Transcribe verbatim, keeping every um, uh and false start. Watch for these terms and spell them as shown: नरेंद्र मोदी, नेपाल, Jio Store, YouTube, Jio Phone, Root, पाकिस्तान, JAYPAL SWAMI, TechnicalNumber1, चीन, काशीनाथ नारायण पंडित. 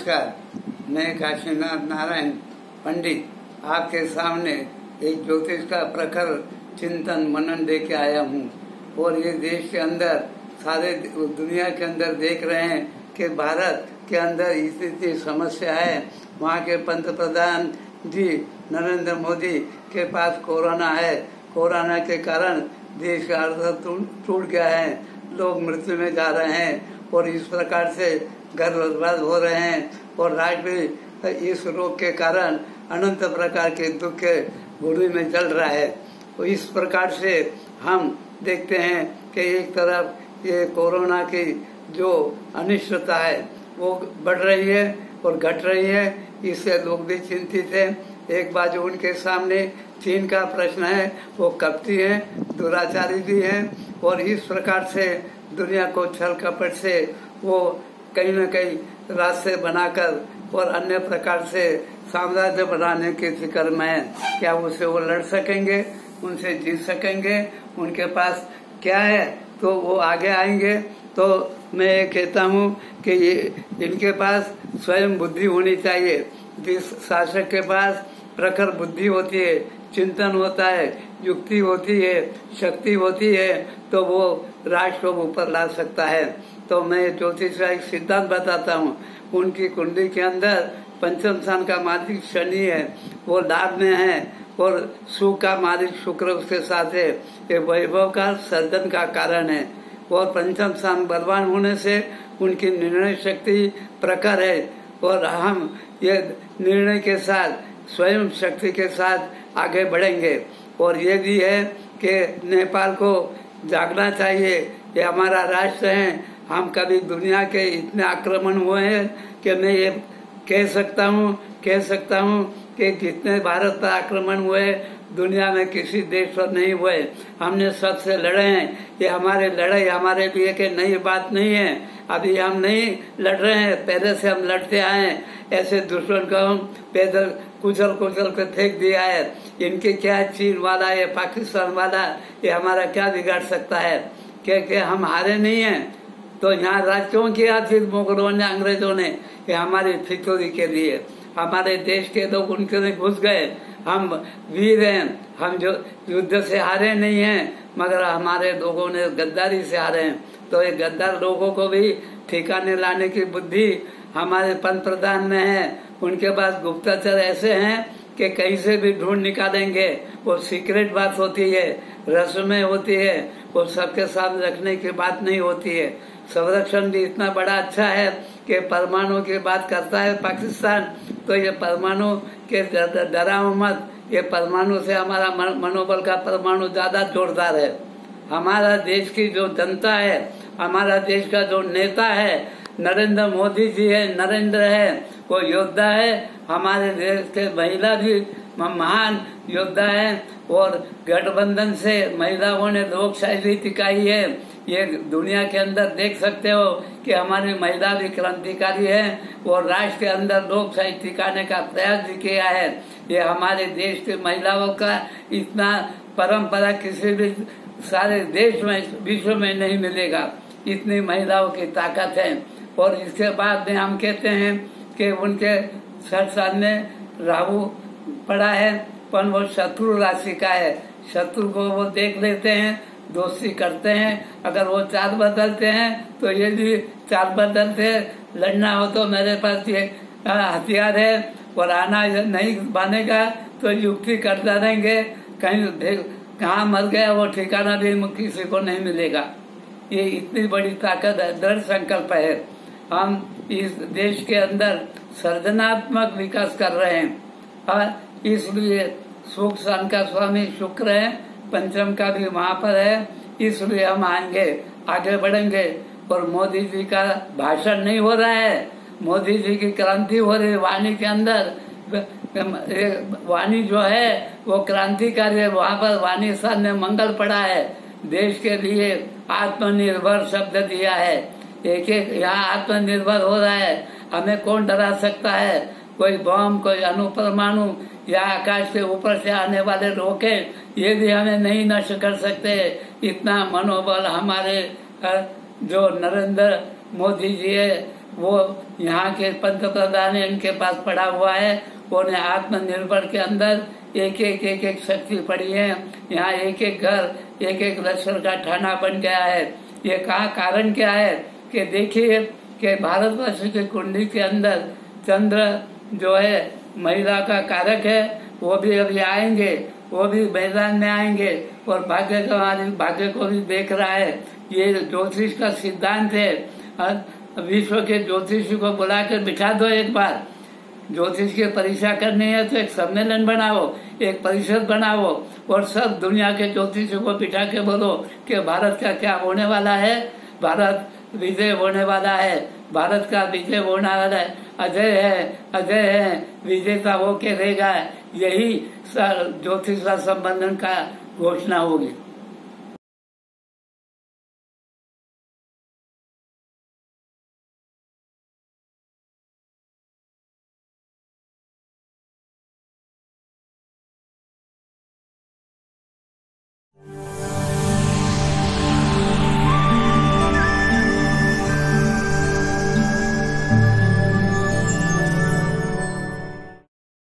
नमस्कार, मैं काशीनाथ नारायण पंडित आपके सामने एक ज्योतिष का प्रखर चिंतन मनन दे के आया हूँ। और ये देश के अंदर, सारे दुनिया के अंदर देख रहे हैं कि भारत के अंदर इतनी समस्या है। वहाँ के पंत प्रधान जी नरेंद्र मोदी के पास कोरोना है। कोरोना के कारण देश का अर्थ टूट गया है, लोग मृत्यु में जा रहे हैं और इस प्रकार से घर बर्बाद हो रहे हैं। और राज्य भी इस रोग के कारण अनंत प्रकार के दुख के घूर्णी में चल रहा है। तो इस प्रकार से हम देखते हैं कि एक तरफ ये कोरोना की जो अनिश्चितता है वो बढ़ रही है और घट रही है, इससे लोग भी चिंतित हैं। एक बाजू उनके सामने चीन का प्रश्न है, वो कपटी है, दुराचारी भी है और इस प्रकार से दुनिया को छल कपट से वो कहीं न कहीं रास्ते बनाकर और अन्य प्रकार से साम्राज्य बनाने के फिक्र में है। क्या उसे वो लड़ सकेंगे, उनसे जीत सकेंगे, उनके पास क्या है तो वो आगे आएंगे। तो मैं ये कहता हूँ कि ये इनके पास स्वयं बुद्धि होनी चाहिए। जिस शासक के पास प्रखर बुद्धि होती है, चिंतन होता है, युक्ति होती है, शक्ति होती है, तो वो राष्ट्र को ऊपर ला सकता है। तो मैं ज्योतिष का एक सिद्धांत बताता हूँ। उनकी कुंडली के अंदर पंचम स्थान का मालिक शनि है, वो लाभ में है और सुख का मालिक शुक्र उसके साथ है। ये वैभव का सर्जन का कारण है और पंचम स्थान बलवान होने से उनकी निर्णय शक्ति प्रखर है। और हम ये निर्णय के साथ, स्वयं शक्ति के साथ आगे बढ़ेंगे। और ये भी है कि नेपाल को जागना चाहिए, ये हमारा राष्ट्र है। हम कभी दुनिया के इतने आक्रमण हुए हैं कि मैं ये कह सकता हूँ कह सकता हूँ कि जितने भारत पर आक्रमण हुए दुनिया में किसी देश पर नहीं हुए। हमने सबसे लड़े हैं। ये हमारे लड़ाई हमारे लिए कि नई बात नहीं है, अभी हम नहीं लड़ रहे हैं, पहले से हम लड़ते आए हैं। ऐसे दुश्मन को हम पैदल कुचल कुचल कर फेंक दिया है। इनके क्या चीन वाला या पाकिस्तान वाला ये हमारा क्या बिगाड़ सकता है? क्योंकि हम हारे नहीं हैं। तो यहाँ राज क्यों किया फिर मुगलों ने, अंग्रेजों ने? ये हमारी फितूरी के लिए। हमारे देश के लोग उनके में घुस गए। हम वीर हैं, हम जो युद्ध से हारे नहीं हैं, मगर हमारे लोगों ने गद्दारी से हारे हैं। तो ये गद्दार लोगों को भी ठिकाने लाने की बुद्धि हमारे पंत प्रधान में है। उनके पास गुप्तचर ऐसे हैं कि कहीं से भी ढूंढ निकालेंगे। वो सीक्रेट बात होती है, रस्में होती है, वो सबके सामने रखने की बात नहीं होती है। संरक्षण भी इतना बड़ा अच्छा है कि परमाणु की बात करता है पाकिस्तान, तो ये परमाणु के डराओ मत। ये परमाणु से हमारा मनोबल का परमाणु ज्यादा जोरदार है। हमारा देश की जो जनता है, हमारा देश का जो नेता है, नरेंद्र मोदी जी है, नरेंद्र है, वो योद्धा है। हमारे देश के महिला भी महान योद्धा है और गठबंधन से महिलाओं ने लोकशाही टिकाई है। ये दुनिया के अंदर देख सकते हो कि हमारी महिला भी क्रांतिकारी है और राष्ट्र के अंदर लोकशाही टिकाने का प्रयास भी किया है। ये हमारे देश की महिलाओं का इतना परंपरा किसी भी सारे देश में, विश्व में नहीं मिलेगा। इतनी महिलाओं की ताकत है। और इसके बाद में हम कहते हैं कि उनके साथ साथ में राहु पड़ा है, पर वो शत्रु राशि का है। शत्रु को वो देख लेते हैं, दोस्ती करते हैं। अगर वो चाल बदलते हैं तो ये भी चाल बदलते हैं। लड़ना हो तो मेरे पास ये हथियार है और आना नहीं बनेगा तो युक्ति करता रहेंगे। कहीं कहाँ मर गया वो ठिकाना भी किसी को नहीं मिलेगा। ये इतनी बड़ी ताकत है, दृढ़ संकल्प है। हम इस देश के अंदर सर्जनात्मक विकास कर रहे हैं और इसलिए सुख स्थान का स्वामी शुक्र है, पंचम का भी वहाँ पर है। इसलिए हम आएंगे, आगे बढ़ेंगे। और मोदी जी का भाषण नहीं हो रहा है, मोदी जी की क्रांति हो रही है। वाणी के अंदर वाणी जो है वो क्रांतिकारी है। वहाँ पर वाणी स्थान में मंगल पड़ा है। देश के लिए आत्मनिर्भर शब्द दिया है। एक एक यहाँ आत्मनिर्भर हो रहा है। हमें कौन डरा सकता है? कोई बॉम्ब, कोई अणुपरमाणु या आकाश के ऊपर से आने वाले रॉकेट, ये भी हमें नहीं नष्ट कर सकते। इतना मनोबल हमारे जो नरेंद्र मोदी जी है वो यहाँ के पंत प्रधान इनके पास पड़ा हुआ है। उन्हें आत्मनिर्भर के अंदर एक एक एक एक शक्ति पड़ी है। यहाँ एक एक घर एक एक लश्कर का थाना बन गया है। ये कहा कारण क्या है कि देखिए कि भारतवर्ष की कुंडली के अंदर चंद्र जो है महिला का कारक है, वो भी अभी आएंगे, वो भी मैदान में आएंगे और भाग्य हमारे भाग्य को भी देख रहा है। ये ज्योतिष का सिद्धांत है। विश्व के ज्योतिषी को बुलाकर बिठा दो, एक बार ज्योतिष की परीक्षा करनी है तो एक सम्मेलन बनाओ, एक परिषद बनाओ और सब दुनिया के ज्योतिषी को बिठा के बोलो कि भारत का क्या होने वाला है। भारत विजय होने वाला है, भारत का विजय होने वाला है, अजय है, अजय है, विजेता होके रहेगा। यही ज्योतिष का संबंधन का घोषणा होगी।